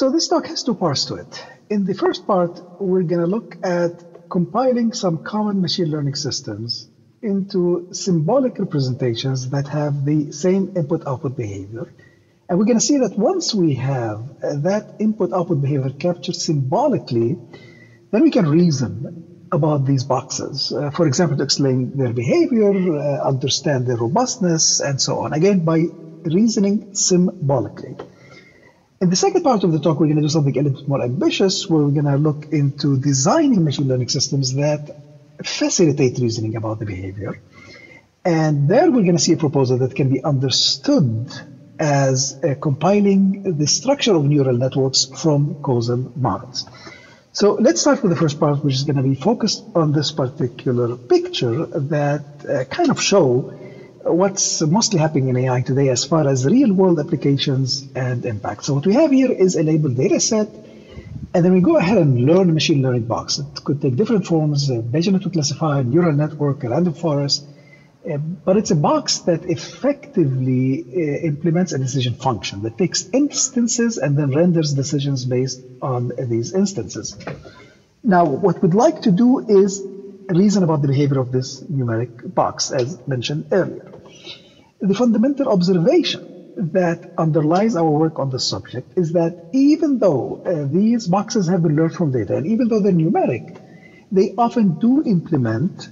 So this talk has two parts to it. In the first part, we're going to look at compiling some common machine learning systems into symbolic representations that have the same input-output behavior. And we're going to see that once we have that input-output behavior captured symbolically, then we can reason about these boxes. For example, to explain their behavior, understand their robustness, and so on. Again, by reasoning symbolically. In the second part of the talk, we're going to do something a little bit more ambitious, where we're going to look into designing machine learning systems that facilitate reasoning about the behavior. And there we're going to see a proposal that can be understood as compiling the structure of neural networks from causal models. So let's start with the first part, which is going to be focused on this particular picture that kind of show what's mostly happening in AI today as far as real-world applications and impact. So what we have here is a labeled data set, and then we go ahead and learn a machine learning box. It could take different forms, a Bayesian network classifier, neural network, a random forest, but it's a box that effectively implements a decision function that takes instances and then renders decisions based on these instances. Now, what we'd like to do is reason about the behavior of this numeric box, as mentioned earlier. The fundamental observation that underlies our work on the subject is that even though these boxes have been learned from data, and even though they're numeric, they often do implement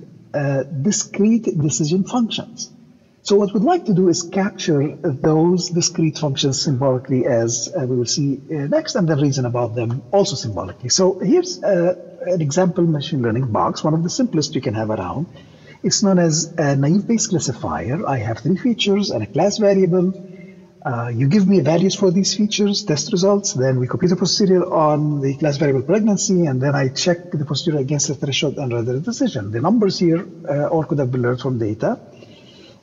discrete decision functions. So what we'd like to do is capture those discrete functions symbolically, as we will see next, and then reason about them also symbolically. So here's an example machine learning box, one of the simplest you can have around. It's known as a naive Bayes classifier. I have three features and a class variable. You give me values for these features, test results, then we compute the posterior on the class variable pregnancy, and then I check the posterior against the threshold and render a decision. The numbers here all could have been learned from data.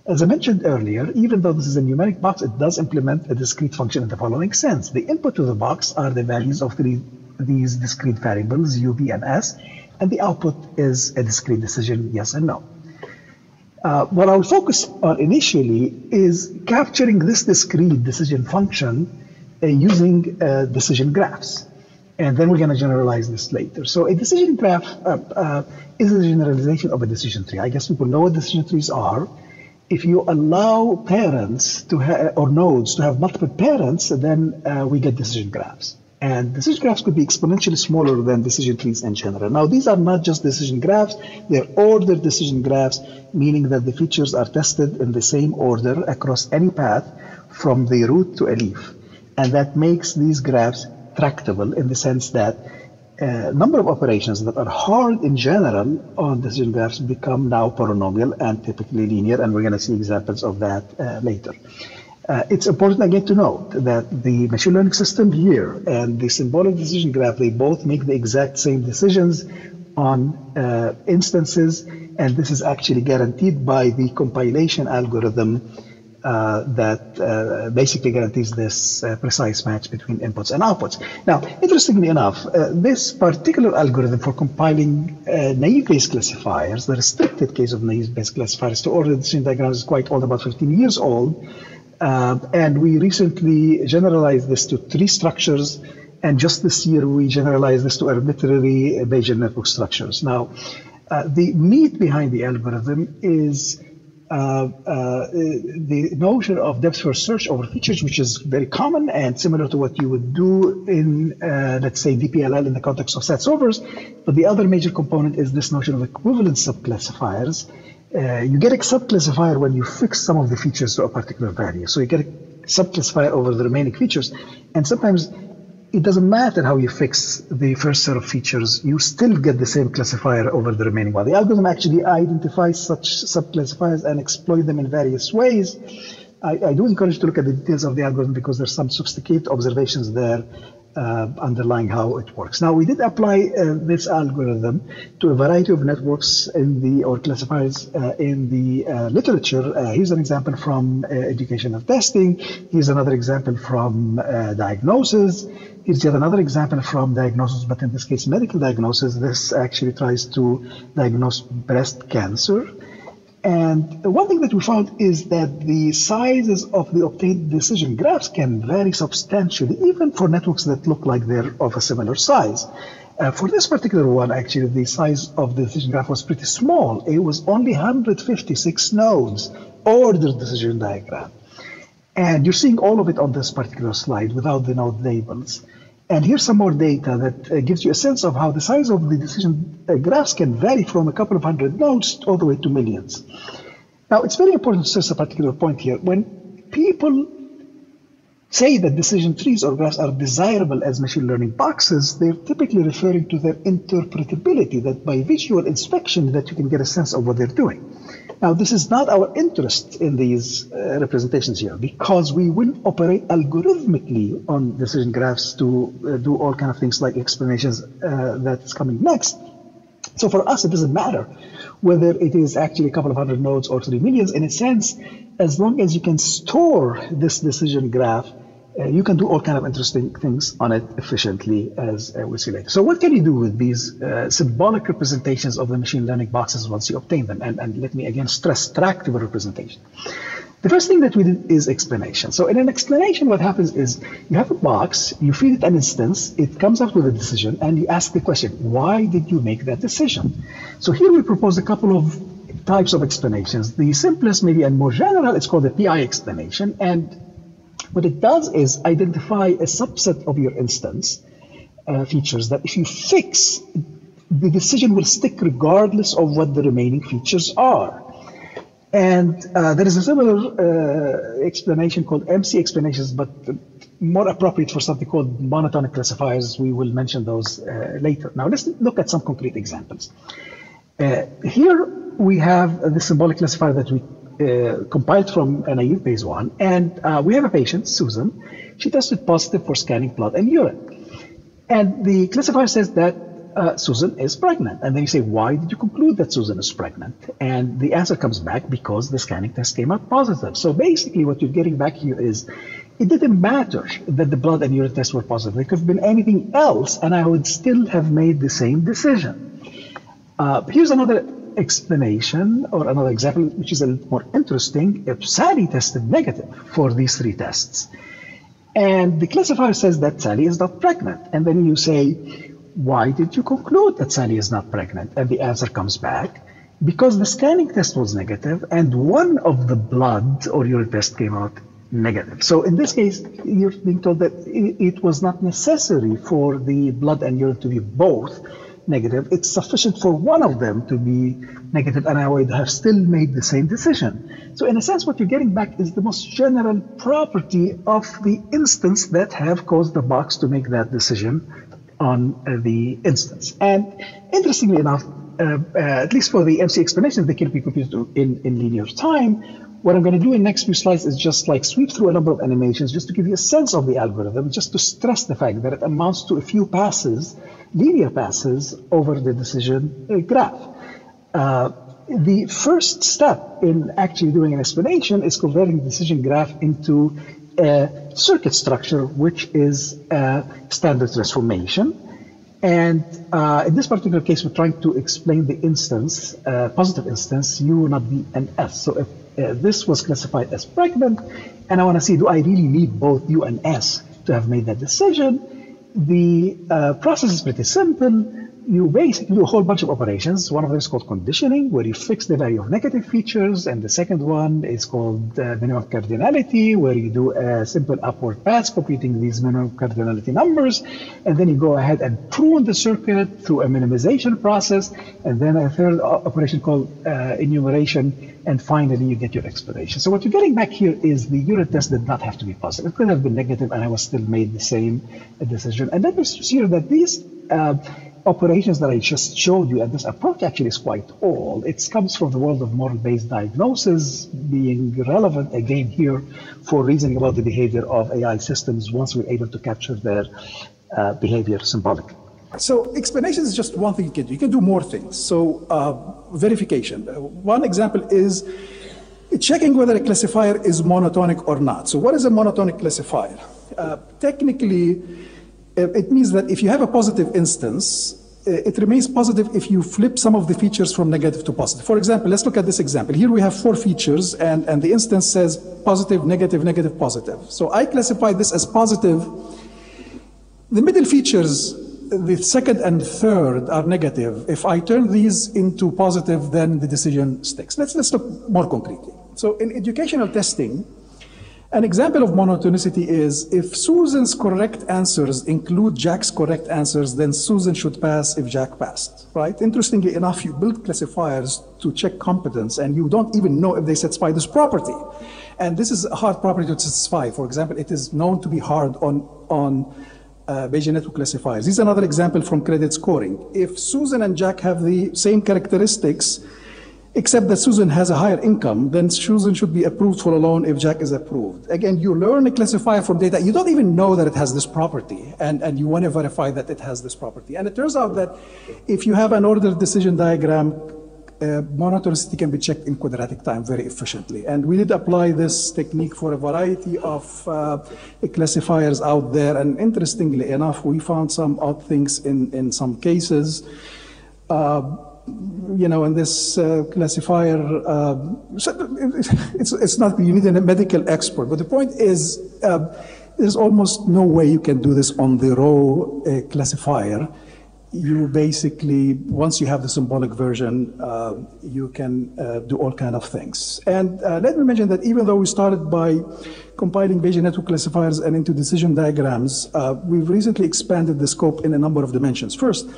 As I mentioned earlier, even though this is a numeric box, it does implement a discrete function in the following sense. The input to the box are the values of these discrete variables, U, V, and S, and the output is a discrete decision, yes and no. What I'll focus on initially is capturing this discrete decision function using decision graphs. And then we're going to generalize this later. So a decision graph is a generalization of a decision tree. I guess people know what decision trees are. If you allow parents to or nodes to have multiple parents, then we get decision graphs. And decision graphs could be exponentially smaller than decision trees in general. Now, these are not just decision graphs, they're ordered decision graphs, meaning that the features are tested in the same order across any path from the root to a leaf. And that makes these graphs tractable in the sense that a number of operations that are hard in general on decision graphs become now polynomial and typically linear, and we're going to see examples of that later. It's important again to note that the machine learning system here and the symbolic decision graph, they both make the exact same decisions on instances, and this is actually guaranteed by the compilation algorithm that basically guarantees this precise match between inputs and outputs. Now, interestingly enough, this particular algorithm for compiling naive Bayes classifiers, the restricted case of naive Bayes classifiers to ordered decision diagrams, is quite old, about 15 years old. And we recently generalized this to tree structures, and just this year we generalized this to arbitrary Bayesian network structures. Now, the meat behind the algorithm is the notion of depth-first search over features, which is very common and similar to what you would do in, let's say, DPLL in the context of setsovers. But the other major component is this notion of equivalent subclassifiers. You get a subclassifier when you fix some of the features to a particular value. So you get a subclassifier over the remaining features. And sometimes it doesn't matter how you fix the first set of features, you still get the same classifier over the remaining one. The algorithm actually identifies such subclassifiers and exploits them in various ways. I do encourage you to look at the details of the algorithm because there's some sophisticated observations there underlying how it works. Now, we did apply this algorithm to a variety of networks in the, or classifiers in the literature. Here's an example from educational testing. Here's another example from diagnosis. Here's yet another example from diagnosis, but in this case, medical diagnosis. This actually tries to diagnose breast cancer. And one thing that we found is that the sizes of the obtained decision graphs can vary substantially, even for networks that look like they're of a similar size. For this particular one, actually, the size of the decision graph was pretty small. It was only 156 nodes, ordered decision diagram. And you're seeing all of it on this particular slide without the node labels. And here's some more data that gives you a sense of how the size of the decision graphs can vary from a couple of hundred nodes all the way to millions. Now, it's very important to stress a particular point here. When people say that decision trees or graphs are desirable as machine learning boxes, they're typically referring to their interpretability, that by visual inspection that you can get a sense of what they're doing. Now, this is not our interest in these representations here, because we will operate algorithmically on decision graphs to do all kind of things like explanations that's coming next. So for us, it doesn't matter whether it is actually a couple of hundred nodes or 3 million. In a sense, as long as you can store this decision graph, you can do all kind of interesting things on it efficiently, as we'll see later. So what can you do with these symbolic representations of the machine learning boxes once you obtain them? And let me again stress tractable representation. The first thing that we did is explanation. So in an explanation, what happens is you have a box, you feed it an instance, it comes up with a decision, and you ask the question, why did you make that decision? So here we propose a couple of types of explanations. The simplest, maybe, and more general, it's called the PI explanation. And what it does is identify a subset of your instance features that if you fix, the decision will stick regardless of what the remaining features are. And there is a similar explanation called MC explanations, but more appropriate for something called monotonic classifiers. We will mention those later. Now let's look at some concrete examples. Here we have the symbolic classifier that we compiled from a naive Bayes one, and we have a patient, Susan. She tested positive for scanning blood and urine, and the classifier says that Susan is pregnant. And then you say, why did you conclude that Susan is pregnant? And the answer comes back, because the scanning test came out positive. So basically what you're getting back here is, it didn't matter that the blood and urine tests were positive. It could have been anything else, and I would still have made the same decision. Here's another explanation, or another example, which is a little more interesting. If Sally tested negative for these 3 tests, and the classifier says that Sally is not pregnant, and then you say, why did you conclude that Sally is not pregnant? And the answer comes back, because the scanning test was negative, and one of the blood or urine test came out negative. So in this case, you're being told that it was not necessary for the blood and urine to be both negative. It's sufficient for one of them to be negative, and I would have still made the same decision. So in a sense, what you're getting back is the most general property of the instance that have caused the box to make that decision on the instance. And interestingly enough, at least for the MC explanations, they can be computed in linear time. What I'm going to do in the next few slides is just like sweep through a number of animations just to give you a sense of the algorithm, just to stress the fact that it amounts to a few passes, linear passes, over the decision graph. The first step in actually doing an explanation is converting the decision graph into a circuit structure, which is a standard transformation. And in this particular case, we're trying to explain the instance, positive instance, U not B and S. So if this was classified as pregnant, and I want to see, do I really need both U and S to have made that decision? The process is pretty simple. You basically do a whole bunch of operations. One of them is called conditioning, where you fix the value of negative features, and the second one is called minimum cardinality, where you do a simple upward pass, computing these minimum cardinality numbers, and then you go ahead and prune the circuit through a minimization process, and then a third operation called enumeration, and finally you get your explanation. So what you're getting back here is the unit test did not have to be positive. It could have been negative, and I was still made the same decision. And then you see that these operations that I just showed you, and this approach actually is quite old. It comes from the world of model-based diagnosis, being relevant again here for reasoning about the behavior of AI systems once we're able to capture their behavior symbolically. So explanation is just one thing you can do. You can do more things. So verification. One example is checking whether a classifier is monotonic or not. So what is a monotonic classifier? Technically, it means that if you have a positive instance, it remains positive if you flip some of the features from negative to positive. For example, let's look at this example. Here we have 4 features, and the instance says positive, negative, negative, positive. So I classify this as positive. The middle features, the second and third, are negative. If I turn these into positive, then the decision sticks. Let's look more concretely. So in educational testing, an example of monotonicity is if Susan's correct answers include Jack's correct answers, then Susan should pass if Jack passed, right? Interestingly enough, you build classifiers to check competence, and you don't even know if they satisfy this property. And this is a hard property to satisfy. For example, it is known to be hard on Bayesian network classifiers. This is another example from credit scoring. If Susan and Jack have the same characteristics, except that Susan has a higher income, then Susan should be approved for a loan if Jack is approved. Again, you learn a classifier from data. You don't even know that it has this property, and you want to verify that it has this property. And it turns out that if you have an ordered decision diagram, monotonicity can be checked in quadratic time very efficiently. And we did apply this technique for a variety of classifiers out there. And interestingly enough, we found some odd things in some cases. You know, in this classifier, it's not, you need a medical expert, but the point is there's almost no way you can do this on the raw classifier. You basically, once you have the symbolic version, you can do all kind of things. And let me mention that even though we started by compiling Bayesian network classifiers and into decision diagrams, we've recently expanded the scope in a number of dimensions. First,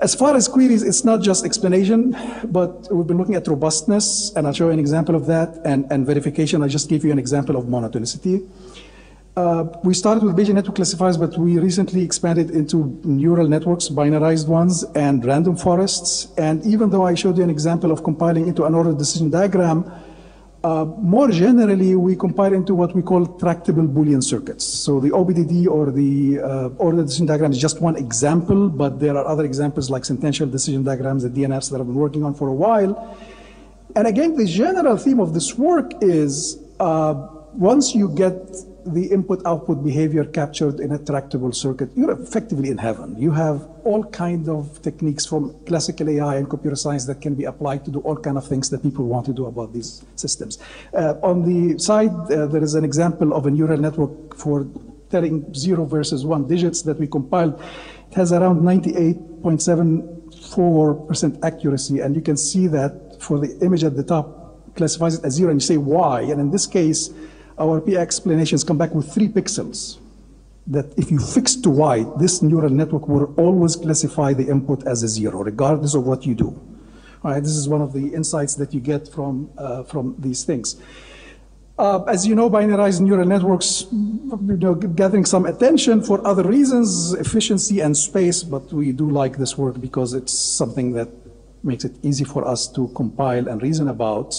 as far as queries, it's not just explanation, but we've been looking at robustness, and I'll show you an example of that, and verification. I just gave you an example of monotonicity. We started with Bayesian network classifiers, but we recently expanded into neural networks, binarized ones, and random forests. And even though I showed you an example of compiling into an ordered decision diagram, more generally, we compile into what we call tractable boolean circuits. So the OBDD or the ordered decision diagram is just one example, but there are other examples like sentential decision diagrams, the DNFs that I've been working on for a while. And again, the general theme of this work is once you get the input-output behavior captured in a tractable circuit, you're effectively in heaven. You have all kinds of techniques from classical AI and computer science that can be applied to do all kinds of things that people want to do about these systems. On the side, there is an example of a neural network for telling 0 versus 1 digits that we compiled. It has around 98.74% accuracy, and you can see that for the image at the top classifies it as 0, and you say why, and in this case, our PI explanations come back with 3 pixels. That if you fix to Y, this neural network will always classify the input as a 0, regardless of what you do. All right, this is one of the insights that you get from these things. As you know, binarized neural networks, you know, gathering some attention for other reasons, efficiency and space, but we do like this work because it's something that makes it easy for us to compile and reason about.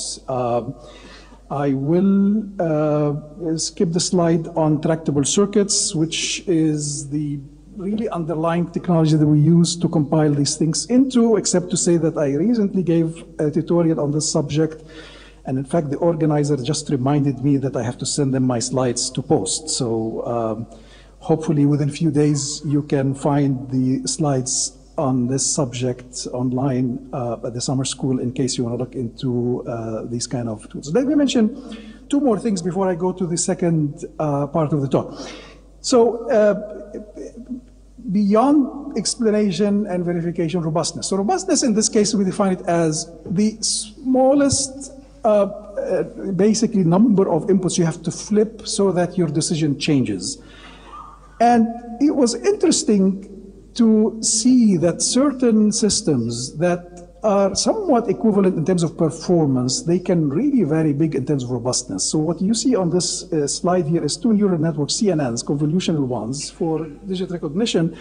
I will skip the slide on tractable circuits, which is the really underlying technology that we use to compile these things into, except to say that I recently gave a tutorial on this subject. And in fact, the organizer just reminded me that I have to send them my slides to post. So hopefully within a few days, you can find the slides on this subject online at the summer school in case you want to look into these kind of tools. Let me mention 2 more things before I go to the second part of the talk. So beyond explanation and verification, robustness. So robustness in this case, we define it as the smallest basically number of inputs you have to flip so that your decision changes. And it was interesting to see that certain systems that are somewhat equivalent in terms of performance, they can really vary big in terms of robustness. So what you see on this slide here is 2 neural networks, CNNs, convolutional ones for digit recognition,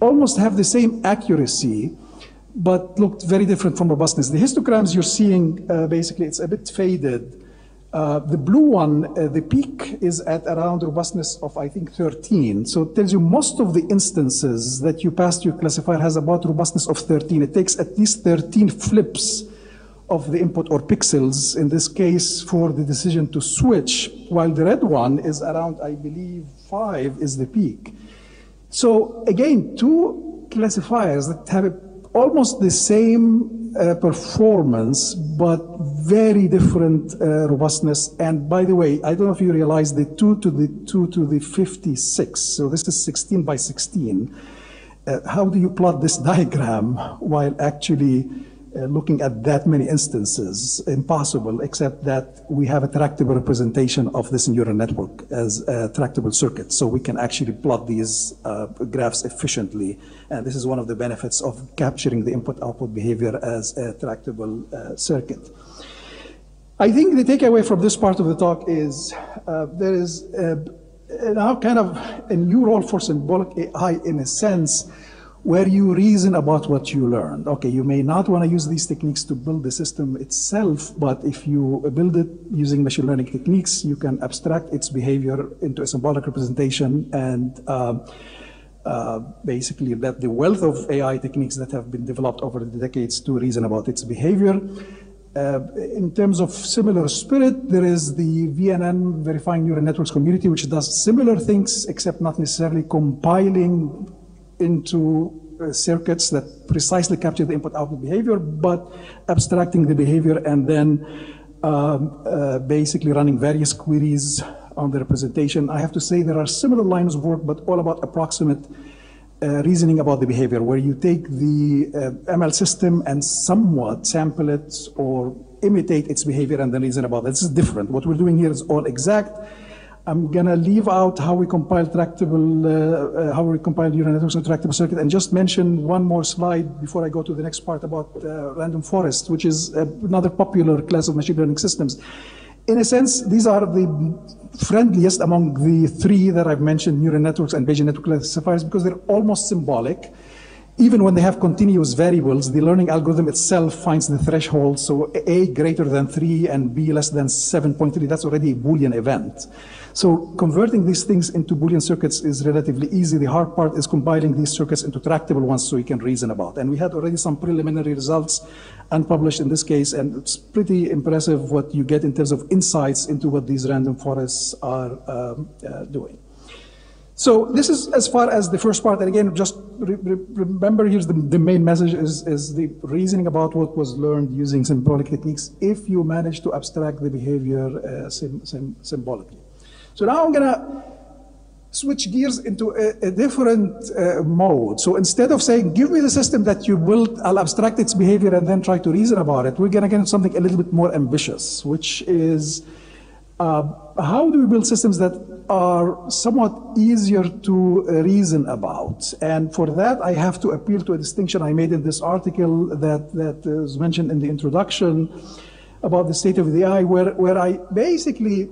almost have the same accuracy, but looked very different from robustness. The histograms you're seeing, basically, it's a bit faded. The blue one, the peak is at around robustness of, I think, 13. So it tells you most of the instances that you passed your classifier has about robustness of 13. It takes at least 13 flips of the input or pixels, in this case, for the decision to switch, while the red one is around, I believe, 5 is the peak. So again, 2 classifiers that have almost the same performance, but very different robustness. And by the way, I don't know if you realize the 2 to the 56. So this is 16 by 16. How do you plot this diagram while actually looking at that many instances? Impossible, except that we have a tractable representation of this neural network as a tractable circuit. So we can actually plot these graphs efficiently. And this is one of the benefits of capturing the input-output behavior as a tractable circuit. I think the takeaway from this part of the talk is there is now kind of a new role for symbolic AI in a sense, where you reason about what you learned. Okay, you may not want to use these techniques to build the system itself, but if you build it using machine learning techniques, you can abstract its behavior into a symbolic representation and basically let the wealth of AI techniques that have been developed over the decades to reason about its behavior. In terms of similar spirit, there is the VNN, Verifying Neural Networks community, which does similar things, except not necessarily compiling into circuits that precisely capture the input-output behavior, but abstracting the behavior and then basically running various queries on the representation. I have to say there are similar lines of work, but all about approximate reasoning about the behavior, where you take the ML system and somewhat sample it or imitate its behavior and then reason about it. This is different. What we're doing here is all exact. I'm gonna leave out how we compile tractable, neural networks and tractable circuit, and just mention one more slide before I go to the next part about random forest, which is another popular class of machine learning systems. In a sense, these are the friendliest among the three that I've mentioned, neural networks and Bayesian network classifiers, because they're almost symbolic. Even when they have continuous variables, the learning algorithm itself finds the threshold, so A greater than 3 and B less than 7.3, that's already a Boolean event. So converting these things into Boolean circuits is relatively easy. The hard part is compiling these circuits into tractable ones so you can reason about. And we had already some preliminary results unpublished in this case, and it's pretty impressive what you get in terms of insights into what these random forests are doing. So this is as far as the first part, and again, just remember here's the main message is the reasoning about what was learned using symbolic techniques if you manage to abstract the behavior symbolically. So now I'm gonna switch gears into a different mode. So instead of saying, give me the system that you built, I'll abstract its behavior and then try to reason about it, we're gonna get something a little bit more ambitious, which is how do we build systems that are somewhat easier to reason about? And for that, I have to appeal to a distinction I made in this article that was mentioned in the introduction about the state of the AI, where I basically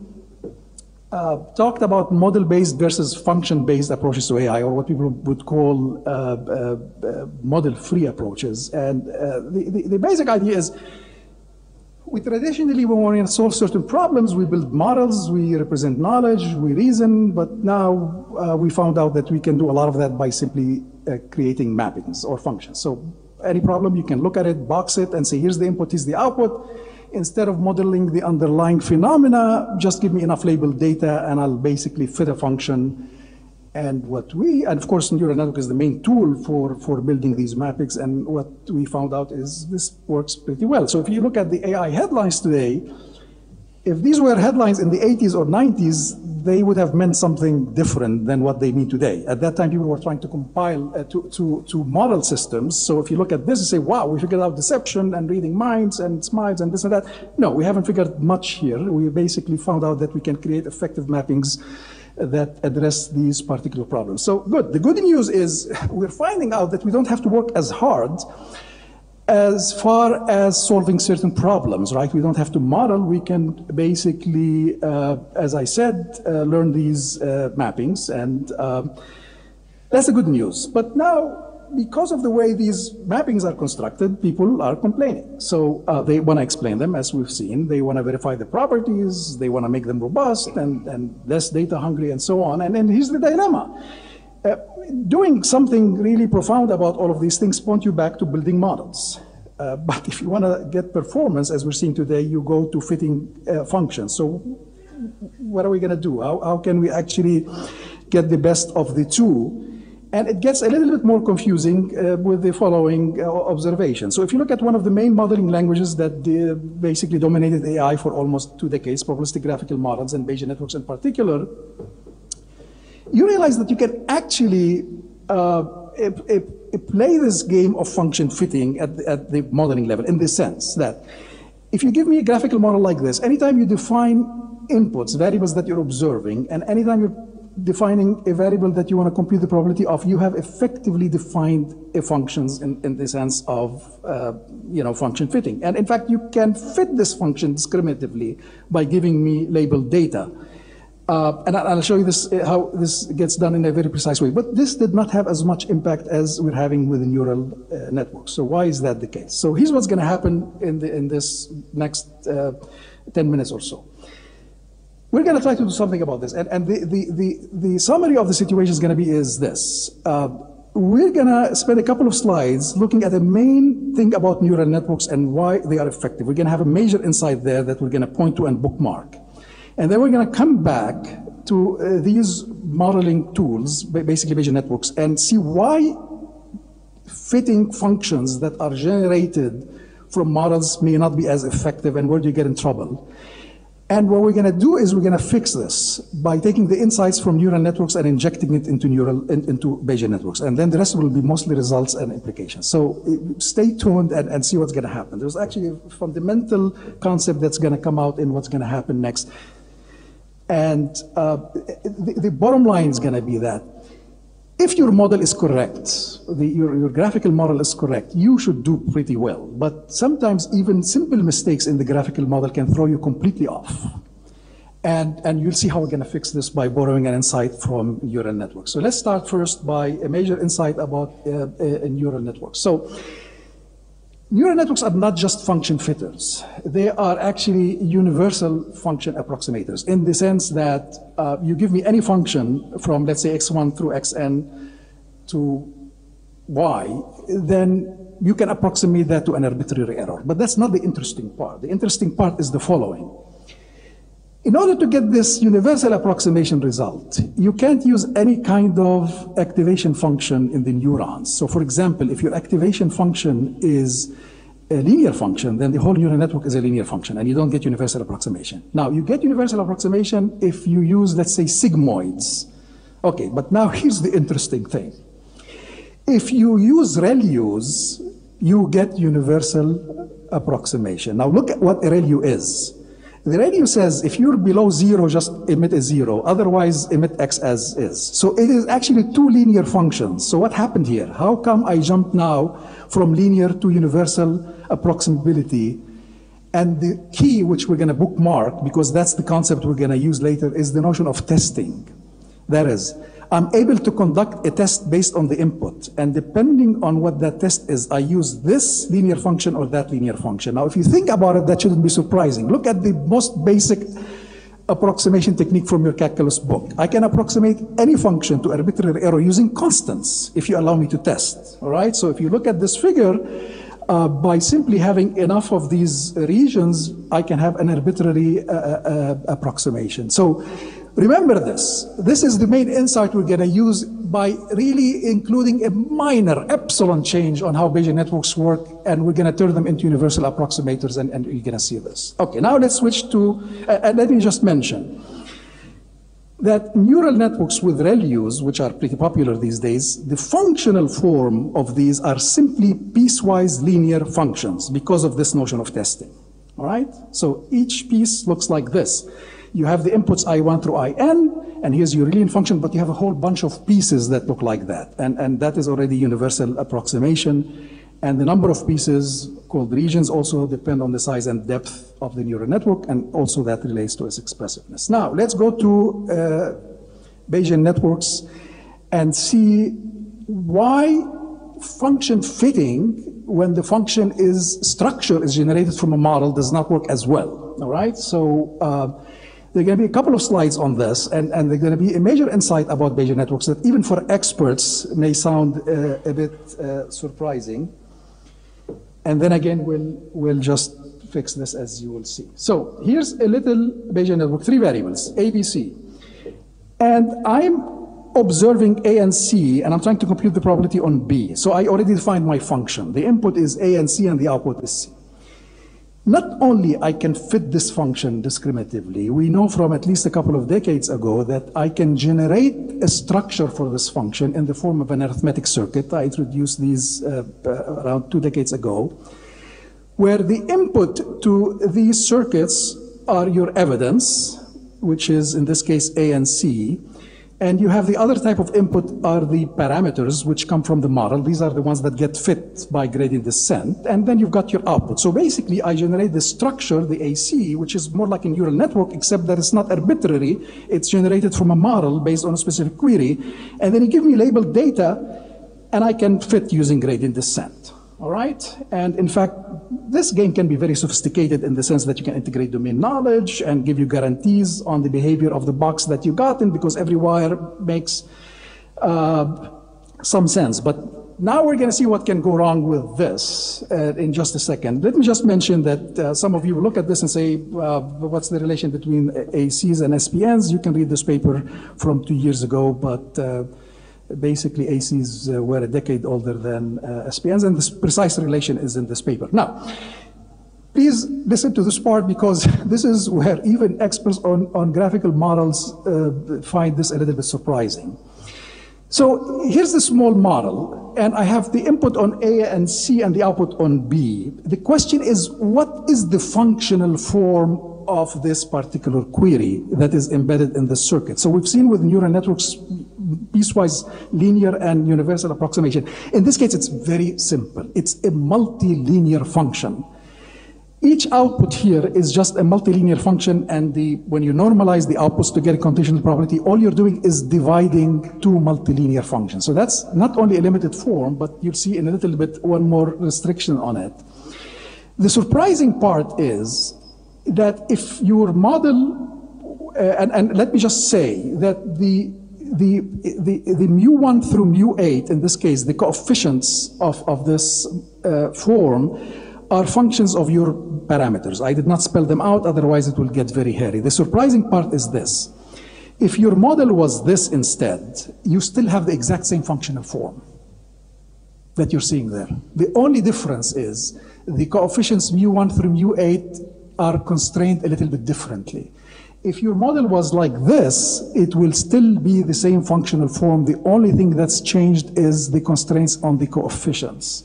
talked about model-based versus function-based approaches to AI, or what people would call model-free approaches. And the basic idea is, we traditionally, when we want to solve certain problems, we build models, we represent knowledge, we reason, but now we found out that we can do a lot of that by simply creating mappings or functions. So any problem, you can look at it, box it, and say, here's the input, here's the output. Instead of modeling the underlying phenomena, just give me enough labeled data, and I'll basically fit a function. And of course, neural network is the main tool for building these mappings, and what we found out is this works pretty well. So if you look at the AI headlines today, if these were headlines in the 80s or 90s, they would have meant something different than what they mean today. At that time, people were trying to compile, to model systems. So if you look at this and say, wow, we figured out deception and reading minds and smiles and this and that. No, we haven't figured much here. We basically found out that we can create effective mappings that address these particular problems. So good, the good news is we're finding out that we don't have to work as hard as far as solving certain problems, right? We don't have to model, we can basically, as I said, learn these mappings, and that's the good news. But now, because of the way these mappings are constructed, people are complaining. So they want to explain them, as we've seen. They want to verify the properties. They want to make them robust and less data hungry and so on. And here's the dilemma. Doing something really profound about all of these things point you back to building models. But if you want to get performance, as we're seeing today, you go to fitting functions. So what are we going to do? How can we actually get the best of the two And it gets a little bit more confusing with the following observation. So if you look at one of the main modeling languages that basically dominated AI for almost 2 decades, probabilistic graphical models and Bayesian networks in particular, you realize that you can actually play this game of function fitting at the modeling level, in the sense that if you give me a graphical model like this, anytime you define inputs, variables that you're observing, and anytime you're defining a variable that you want to compute the probability of, you have effectively defined a functions in the sense of function fitting. And in fact, you can fit this function discriminatively by giving me labeled data. And I'll show you this, how this gets done in a very precise way. But this did not have as much impact as we're having with the neural networks. So why is that the case? So here's what's going to happen in this next 10 minutes or so. We're going to try to do something about this. And the summary of the situation is going to be is this. We're going to spend a couple of slides looking at the main thing about neural networks and why they are effective. We're going to have a major insight there that we're going to point to and bookmark. And then we're going to come back to these modeling tools, basically Bayesian networks, and see why fitting functions that are generated from models may not be as effective and where do you get in trouble. And what we're going to do is we're going to fix this by taking the insights from neural networks and injecting it into Bayesian networks. And then the rest will be mostly results and implications. So stay tuned and see what's going to happen. There's actually a fundamental concept that's going to come out in what's going to happen next. And the bottom line is going to be that if your model is correct, your graphical model is correct, you should do pretty well. But sometimes even simple mistakes in the graphical model can throw you completely off. And you'll see how we're going to fix this by borrowing an insight from neural networks. So let's start first by a major insight about neural networks. So neural networks are not just function fitters. They are actually universal function approximators, in the sense that you give me any function from, let's say, x1 through xn to y, then you can approximate that to an arbitrary error. But that's not the interesting part. The interesting part is the following. In order to get this universal approximation result, you can't use any kind of activation function in the neurons. So for example, if your activation function is a linear function, then the whole neural network is a linear function and you don't get universal approximation. Now you get universal approximation if you use, let's say, sigmoids. Okay, but now here's the interesting thing. If you use ReLUs, you get universal approximation. Now look at what a ReLU is. The ReLU says if you're below zero, just emit a zero, otherwise emit x as is. So it is actually two linear functions. So what happened here? How come I jumped now from linear to universal approximability? And the key, which we're going to bookmark, because that's the concept we're going to use later, is the notion of testing. That is, I'm able to conduct a test based on the input, and depending on what that test is, I use this linear function or that linear function. Now, if you think about it, that shouldn't be surprising. Look at the most basic approximation technique from your calculus book. I can approximate any function to arbitrary error using constants, if you allow me to test, all right? So if you look at this figure, by simply having enough of these regions, I can have an arbitrary approximation. So remember this. This is the main insight we're going to use by really including a minor epsilon change on how Bayesian networks work, and we're going to turn them into universal approximators, and you're going to see this. Okay, now let's switch to, let me just mention that neural networks with ReLUs, which are pretty popular these days, the functional form of these are simply piecewise linear functions because of this notion of testing. All right? So each piece looks like this. You have the inputs I1 through IN, and here's your Euclidean function, but you have a whole bunch of pieces that look like that. And that is already universal approximation. And the number of pieces, called regions, also depend on the size and depth of the neural network, and also that relates to its expressiveness. Now, let's go to Bayesian networks and see why function fitting, when the function is structure is generated from a model, does not work as well, all right? So, there are going to be a couple of slides on this, and there's going to be a major insight about Bayesian networks that even for experts may sound a bit surprising. And then again, we'll just fix this, as you will see. So here's a little Bayesian network, 3 variables, A, B, C. And I'm observing A and C, and I'm trying to compute the probability on B. So I already defined my function. The input is A and C, and the output is C. Not only I can fit this function discriminatively, we know from at least a couple of decades ago that I can generate a structure for this function in the form of an arithmetic circuit. I introduced these around 2 decades ago, where the input to these circuits are your evidence, which is in this case A and C, and you have the other type of input are the parameters which come from the model. These are the ones that get fit by gradient descent. And then you've got your output. So basically, I generate the structure, the AC, which is more like a neural network, except that it's not arbitrary. It's generated from a model based on a specific query. And then you give me labeled data, and I can fit using gradient descent. All right? And in fact, this game can be very sophisticated in the sense that you can integrate domain knowledge and give you guarantees on the behavior of the box that you got in, because every wire makes some sense. But now we're going to see what can go wrong with this in just a second. Let me just mention that some of you look at this and say, what's the relation between ACs and SPNs? You can read this paper from 2 years ago, but basically, ACs were a decade older than SPNs, and this precise relation is in this paper. Now, please listen to this part, because this is where even experts on graphical models find this a little bit surprising. So here's the small model, and I have the input on A and C and the output on B. The question is, what is the functional form of this particular query that is embedded in the circuit? So we've seen with neural networks piecewise linear and universal approximation. In this case, it's very simple. It's a multilinear function. Each output here is just a multilinear function, and when you normalize the outputs to get a conditional probability, all you're doing is dividing two multilinear functions. So that's not only a limited form, but you'll see in a little bit one more restriction on it. The surprising part is that if your model, and let me just say that the mu1 through mu8, in this case, the coefficients of this form are functions of your parameters. I did not spell them out, otherwise it will get very hairy. The surprising part is this. If your model was this instead, you still have the exact same functional form that you're seeing there. The only difference is the coefficients mu1 through mu8 are constrained a little bit differently. If your model was like this, it will still be the same functional form. The only thing that's changed is the constraints on the coefficients.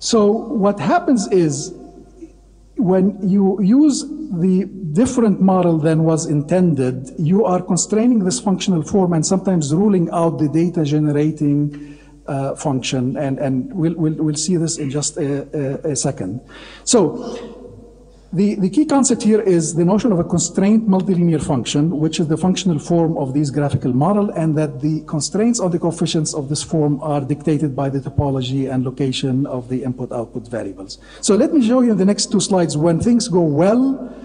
So what happens is, when you use the different model than was intended, you are constraining this functional form and sometimes ruling out the data generating function. And we'll see this in just a second. So the key concept here is the notion of a constrained multilinear function, which is the functional form of these graphical model, and that the constraints on the coefficients of this form are dictated by the topology and location of the input-output variables. So let me show you in the next 2 slides when things go well,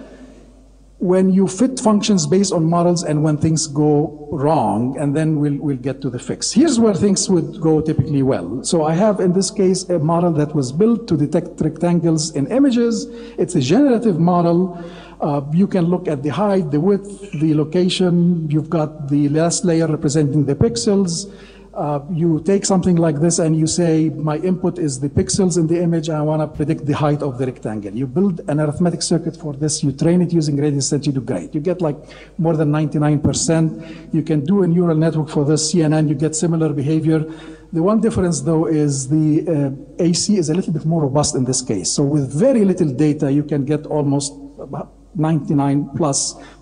when you fit functions based on models, and when things go wrong, and then we'll get to the fix. Here's where things would go typically well. So I have, in this case, a model that was built to detect rectangles in images. It's a generative model. You can look at the height, the width, the location. You've got the last layer representing the pixels. You take something like this and you say, my input is the pixels in the image, and I want to predict the height of the rectangle. You build an arithmetic circuit for this, you train it using gradient descent, you do great. You get like more than 99%. You can do a neural network for this, CNN, you get similar behavior. The one difference, though, is the AC is a little bit more robust in this case. So with very little data, you can get almost about 99+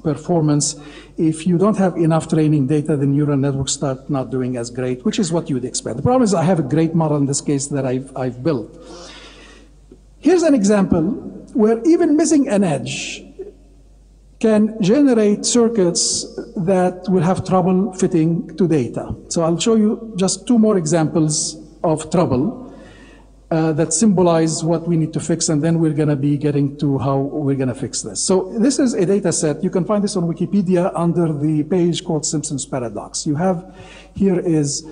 performance. If you don't have enough training data, the neural networks start not doing as great, which is what you'd expect. The problem is I have a great model in this case that I've built. Here's an example where even missing an edge can generate circuits that will have trouble fitting to data. So I'll show you just 2 more examples of trouble that symbolize what we need to fix, and then we're going to be getting to how we're going to fix this. So this is a data set. You can find this on Wikipedia under the page called Simpson's Paradox. You have here is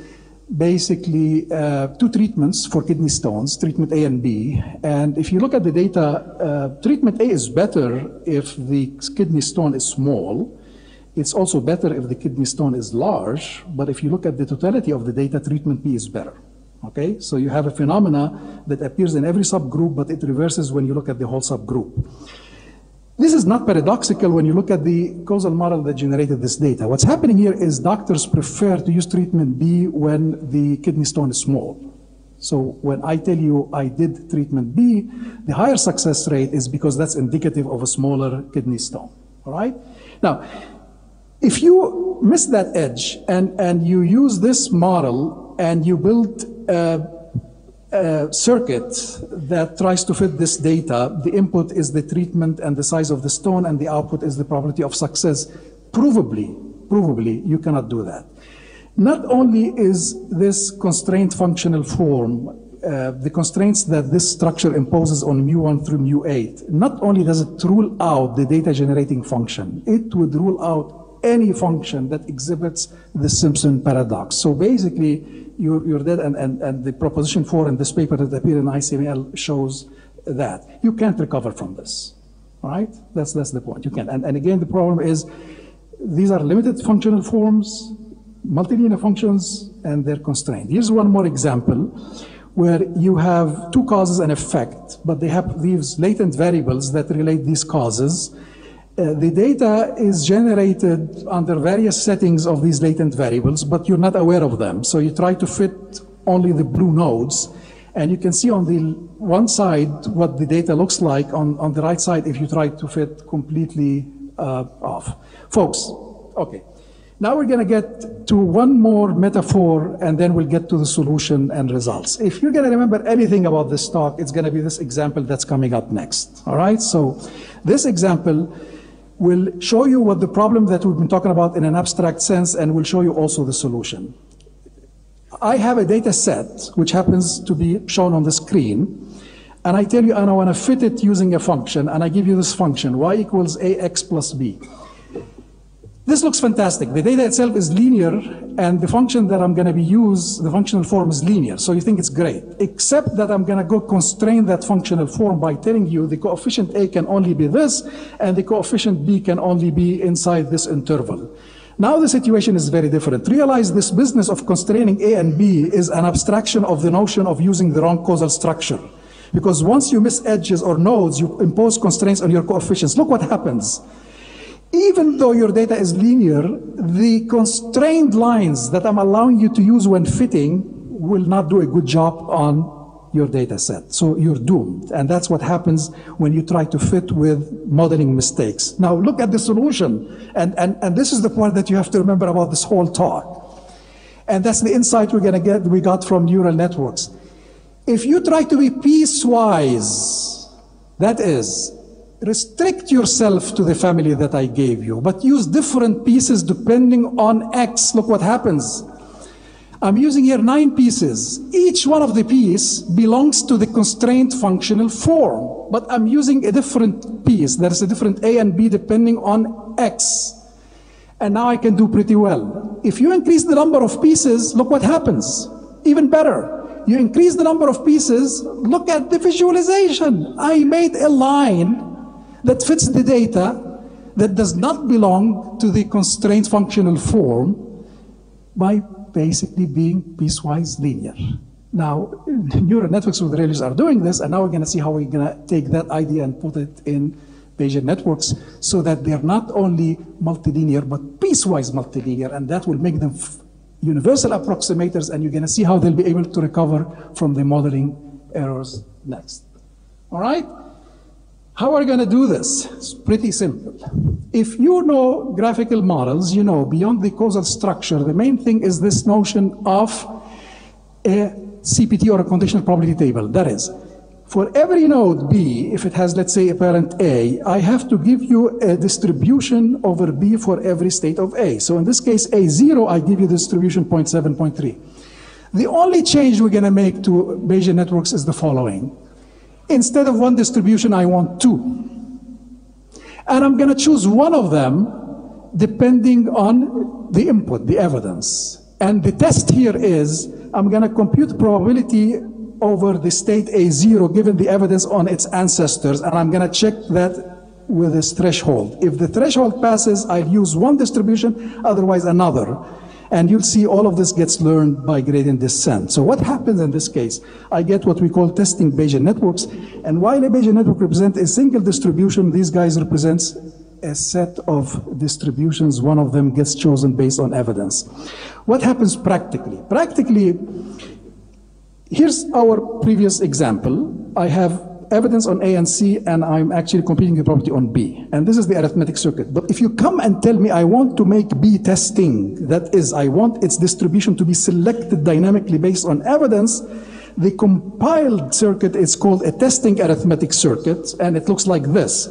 basically 2 treatments for kidney stones, treatment A and B. And if you look at the data, treatment A is better if the kidney stone is small. It's also better if the kidney stone is large, but if you look at the totality of the data, treatment B is better. Okay, so you have a phenomena that appears in every subgroup, but it reverses when you look at the whole subgroup. This is not paradoxical when you look at the causal model that generated this data. What's happening here is doctors prefer to use treatment B when the kidney stone is small. So when I tell you I did treatment B, the higher success rate is because that's indicative of a smaller kidney stone, all right? Now, if you miss that edge and you use this model and you build a circuit that tries to fit this data, the input is the treatment and the size of the stone and the output is the probability of success, provably, you cannot do that. Not only is this constraint functional form, the constraints that this structure imposes on mu1 through mu8, not only does it rule out the data generating function, it would rule out any function that exhibits the Simpson paradox. So basically, you're dead, and the proposition 4 in this paper that appeared in ICML shows that. You can't recover from this, all right? That's the point, you can't. And again, the problem is these are limited functional forms, multilinear functions, and they're constrained. Here's one more example where you have two causes and effect, but they have these latent variables that relate these causes. The data is generated under various settings of these latent variables, but you're not aware of them. So you try to fit only the blue nodes, and you can see on the one side what the data looks like, on the right side if you try to fit completely off. Folks, okay. Now we're gonna get to one more metaphor and then we'll get to the solution and results. If you're gonna remember anything about this talk, it's gonna be this example that's coming up next, all right? So this example will show you what the problem that we've been talking about in an abstract sense, and will show you also the solution. I have a data set which happens to be shown on the screen. And I tell you, and I wanna fit it using a function, and I give you this function, y = ax + b. This looks fantastic. The data itself is linear, and the function that I'm going to be used, the functional form is linear. So you think it's great, except that I'm going to go constrain that functional form by telling you the coefficient A can only be this, and the coefficient B can only be inside this interval. Now the situation is very different. Realize this business of constraining A and B is an abstraction of the notion of using the wrong causal structure. Because once you miss edges or nodes, you impose constraints on your coefficients. Look what happens. Even though your data is linear, the constrained lines that I'm allowing you to use when fitting will not do a good job on your data set. So you're doomed. And that's what happens when you try to fit with modeling mistakes. Now look at the solution. And this is the part that you have to remember about this whole talk. And that's the insight we got from neural networks. If you try to be piecewise, that is, restrict yourself to the family that I gave you, but use different pieces depending on X. Look what happens. I'm using here 9 pieces. Each one of the piece belongs to the constrained functional form, but I'm using a different piece. There's a different A and B depending on X. And now I can do pretty well. If you increase the number of pieces, look what happens. Even better. You increase the number of pieces, look at the visualization. I made a line that fits the data that does not belong to the constrained functional form by basically being piecewise linear. Now, neural networks with ReLUs are doing this, and now we're gonna see how we're gonna take that idea and put it in Bayesian networks so that they're not only multilinear, but piecewise multilinear, and that will make them universal approximators, and you're gonna see how they'll be able to recover from the modeling errors next, all right? How are we going to do this? It's pretty simple. If you know graphical models, you know beyond the causal structure, the main thing is this notion of a CPT or a conditional probability table. That is, for every node B, if it has, let's say, a parent A, I have to give you a distribution over B for every state of A. So in this case, A0, I give you the distribution 0.7, 0.3. The only change we're going to make to Bayesian networks is the following. Instead of one distribution, I want 2. And I'm gonna choose one of them depending on the input, the evidence. And the test here is, I'm gonna compute probability over the state A0 given the evidence on its ancestors, and I'm gonna check that with this threshold. If the threshold passes, I'll use one distribution, otherwise another. And you'll see all of this gets learned by gradient descent. So what happens in this case? I get what we call testing Bayesian networks. And while a Bayesian network represents a single distribution, these guys represents a set of distributions. One of them gets chosen based on evidence. What happens practically? Practically, here's our previous example. I have evidence on A and C, and I'm actually computing the property on B. And this is the arithmetic circuit. But if you come and tell me I want to make B testing, that is, I want its distribution to be selected dynamically based on evidence, the compiled circuit is called a testing arithmetic circuit, and it looks like this.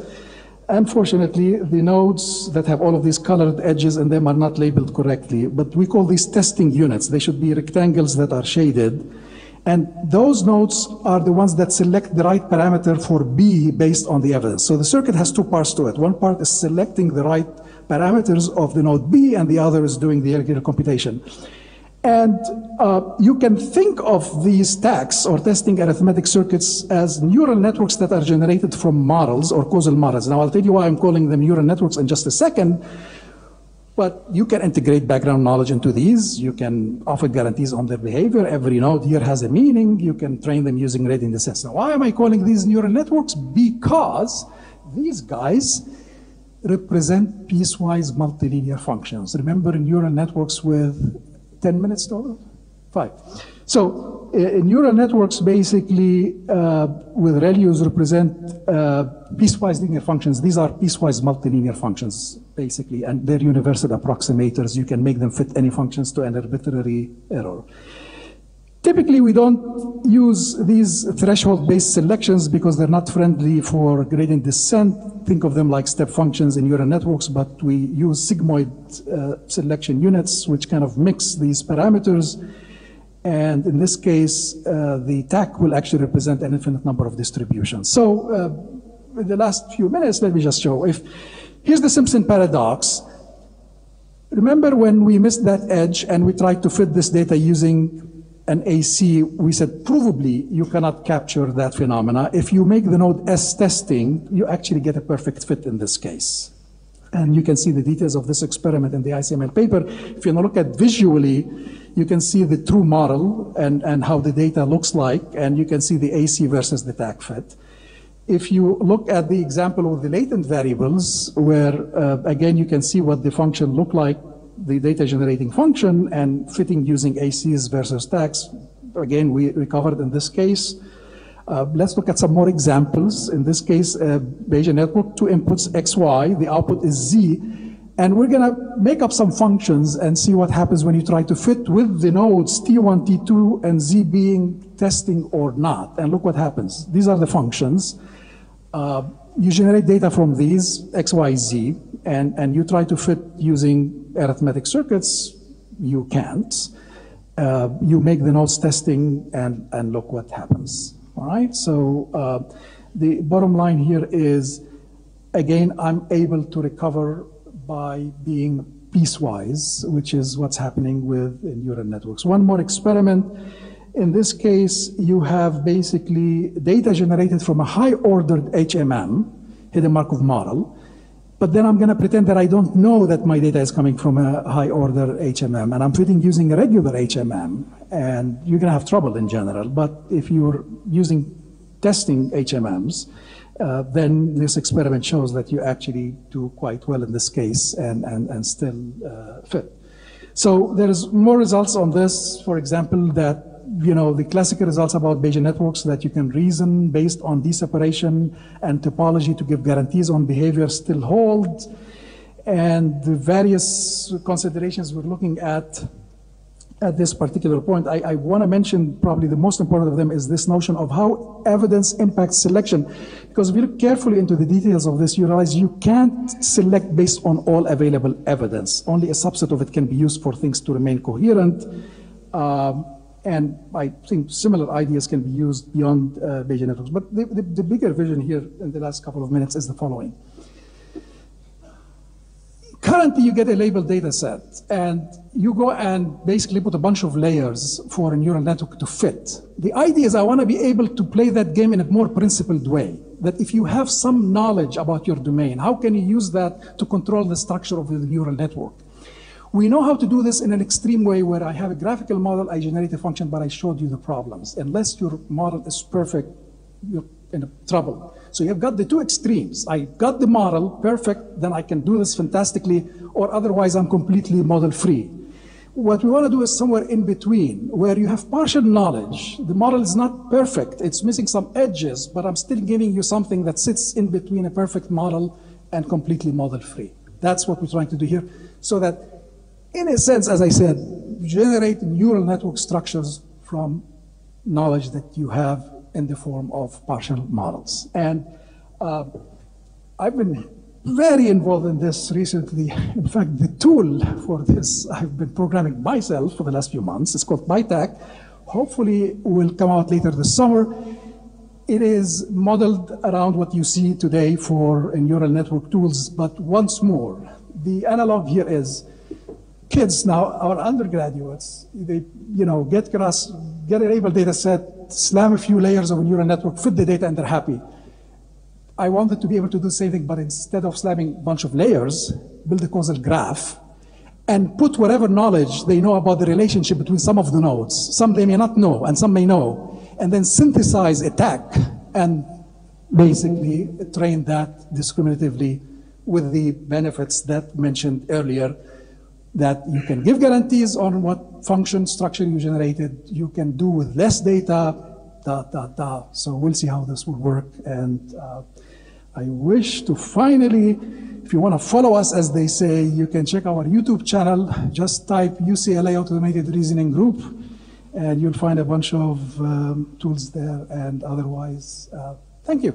Unfortunately, the nodes that have all of these colored edges in them are not labeled correctly, but we call these testing units. They should be rectangles that are shaded. And those nodes are the ones that select the right parameter for B based on the evidence. So the circuit has two parts to it. One part is selecting the right parameters of the node B, and the other is doing the irregular computation. And you can think of these TACs, or testing arithmetic circuits, as neural networks that are generated from models or causal models. Now I'll tell you why I'm calling them neural networks in just a second. But you can integrate background knowledge into these. You can offer guarantees on their behavior. Every node here has a meaning. You can train them using gradient descent. Now, why am I calling these neural networks? Because these guys represent piecewise multilinear functions. Remember neural networks with 10 minutes total? 5. So neural networks basically with ReLUs represent piecewise linear functions. These are piecewise multilinear functions basically, and they're universal approximators. You can make them fit any functions to an arbitrary error. Typically, we don't use these threshold-based selections because they're not friendly for gradient descent. Think of them like step functions in neural networks, but we use sigmoid selection units, which kind of mix these parameters. And in this case, the TAC will actually represent an infinite number of distributions. So in the last few minutes, let me just show. Here's the Simpson paradox. Remember when we missed that edge and we tried to fit this data using an AC, we said provably you cannot capture that phenomena. If you make the node S testing, you actually get a perfect fit in this case. And you can see the details of this experiment in the ICML paper. If you look at visually, you can see the true model and how the data looks like, and you can see the AC versus the TAC fit. If you look at the example of the latent variables, where again you can see what the function looked like, the data generating function, and fitting using ACs versus TACs, again we recovered in this case. Let's look at some more examples. In this case, Bayesian network, 2 inputs x, y, the output is z, and we're going to make up some functions and see what happens when you try to fit with the nodes t1, t2, and z being testing or not. And look what happens. These are the functions. You generate data from these, x, y, z, and you try to fit using arithmetic circuits. You can't. You make the nodes testing, and look what happens. All right, so the bottom line here is, again, I'm able to recover by being piecewise, which is what's happening with neural networks. One more experiment. In this case, you have basically data generated from a high-ordered HMM, hidden Markov model, but then I'm going to pretend that I don't know that my data is coming from a high-order HMM, and I'm fitting using a regular HMM, and you're going to have trouble in general. But if you're using testing HMMs, then this experiment shows that you actually do quite well in this case and still fit. So there's more results on this. For example, that the classical results about Bayesian networks that you can reason based on deseparation and topology to give guarantees on behavior still hold. And the various considerations we're looking at this particular point, I want to mention probably the most important of them is this notion of how evidence impacts selection. Because if you look carefully into the details of this, you realize you can't select based on all available evidence. Only a subset of it can be used for things to remain coherent. And I think similar ideas can be used beyond Bayesian networks. But the bigger vision here in the last couple of minutes is the following. Currently, you get a labeled data set, and you go and basically put a bunch of layers for a neural network to fit. The idea is I want to be able to play that game in a more principled way, that if you have some knowledge about your domain, how can you use that to control the structure of the neural network? We know how to do this in an extreme way where I have a graphical model, I generate a function, but I showed you the problems. Unless your model is perfect, you're in trouble. So you've got the two extremes. I got the model perfect, then I can do this fantastically, or otherwise I'm completely model free. What we want to do is somewhere in between, where you have partial knowledge. The model is not perfect, it's missing some edges, but I'm still giving you something that sits in between a perfect model and completely model free. That's what we're trying to do here, so that in a sense, as I said, generate neural network structures from knowledge that you have in the form of partial models. And I've been very involved in this recently. In fact, the tool for this, I've been programming myself for the last few months. It's called BITAC. Hopefully, will come out later this summer. It is modeled around what you see today for neural network tools. But once more, the analog here is kids now, our undergraduates, they get a labeled data set, slam a few layers of a neural network, fit the data, and they're happy. I wanted to be able to do the same thing, but instead of slamming a bunch of layers, build a causal graph, and put whatever knowledge they know about the relationship between some of the nodes. Some they may not know, and some may know. And then synthesize attack, and basically train that discriminatively with the benefits that mentioned earlier, that you can give guarantees on what function structure you generated, you can do with less data, So we'll see how this will work. And I wish to finally, if you want to follow us, as they say, you can check our YouTube channel. Just type UCLA Automated Reasoning Group, and you'll find a bunch of tools there. And otherwise, thank you.